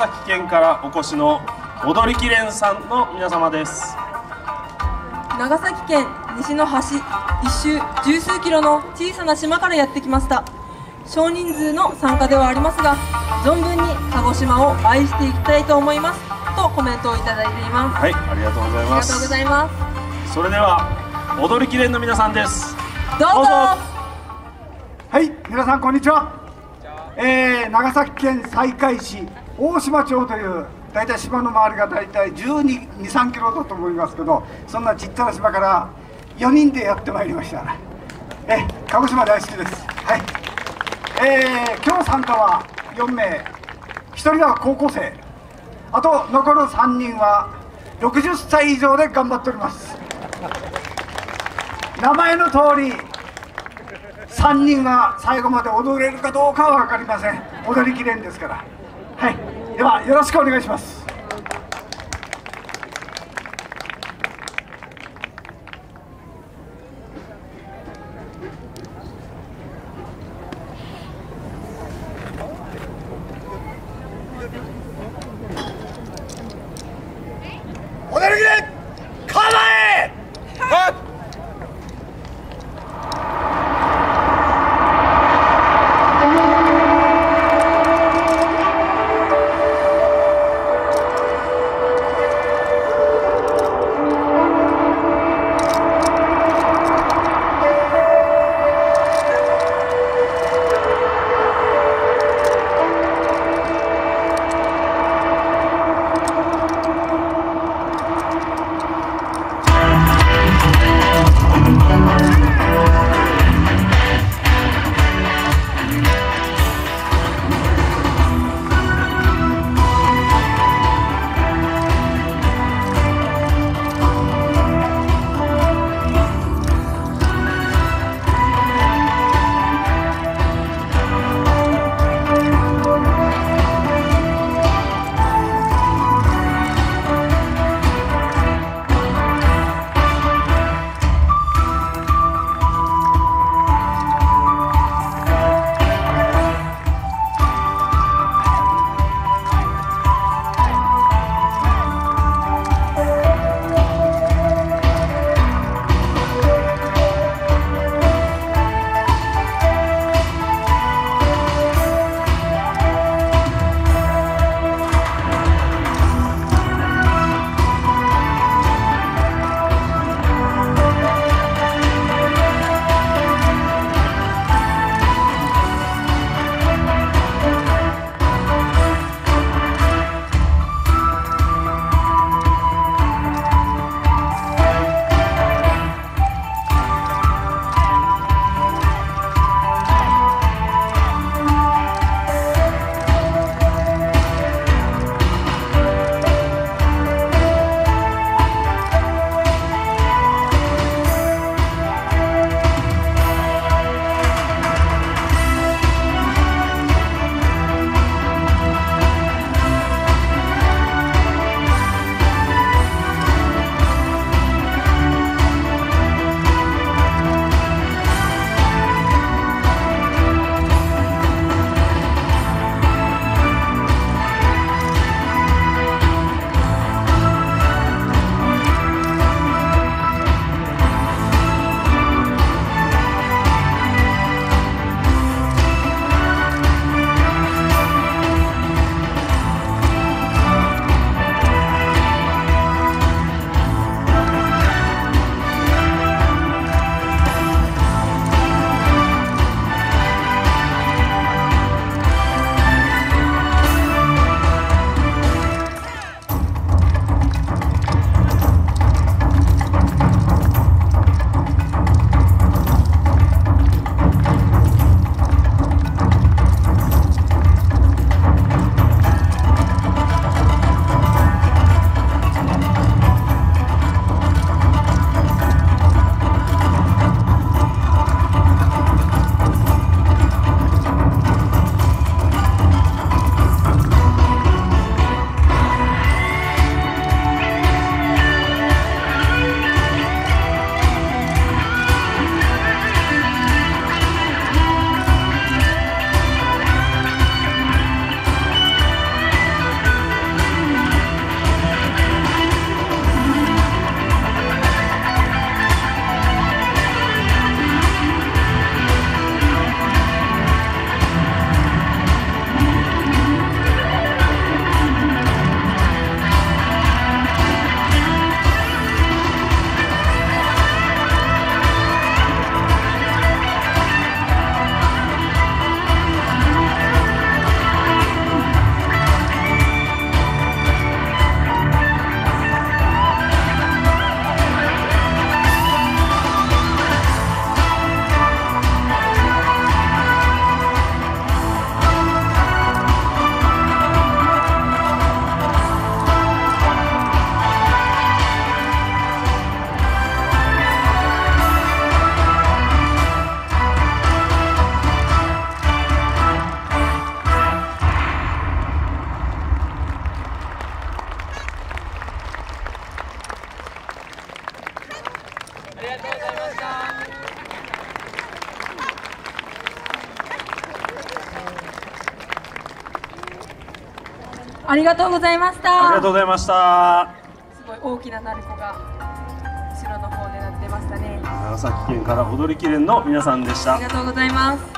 崎県からお越しの踊りきれんさんの皆様です。長崎県西の端一周十数キロの小さな島からやってきました。少人数の参加ではありますが、存分に鹿児島を愛していきたいと思いますとコメントをいただいています。はい、ありがとうございます。ありがとうございます。それでは踊りきれんの皆さんです。どうぞ。はい、皆さんこんにちは。長崎県西海市大島町という、大体島の周りが大体12、13キロだと思いますけど、そんなちっちゃな島から4人でやってまいりました。鹿児島大好きです。はい。今日参加は4名、1人は高校生、あと残る3人は60歳以上で頑張っております。名前の通り3人が最後まで踊れるかどうかは分かりません。踊りきれんですから。はい、ではよろしくお願いします。踊りきれん構え。はっありがとうございました。ありがとうございました。ありがとうございました。すごい大きな鳴子が後ろの方で鳴ってましたね。長崎県から踊りきれんの皆さんでした。ありがとうございます。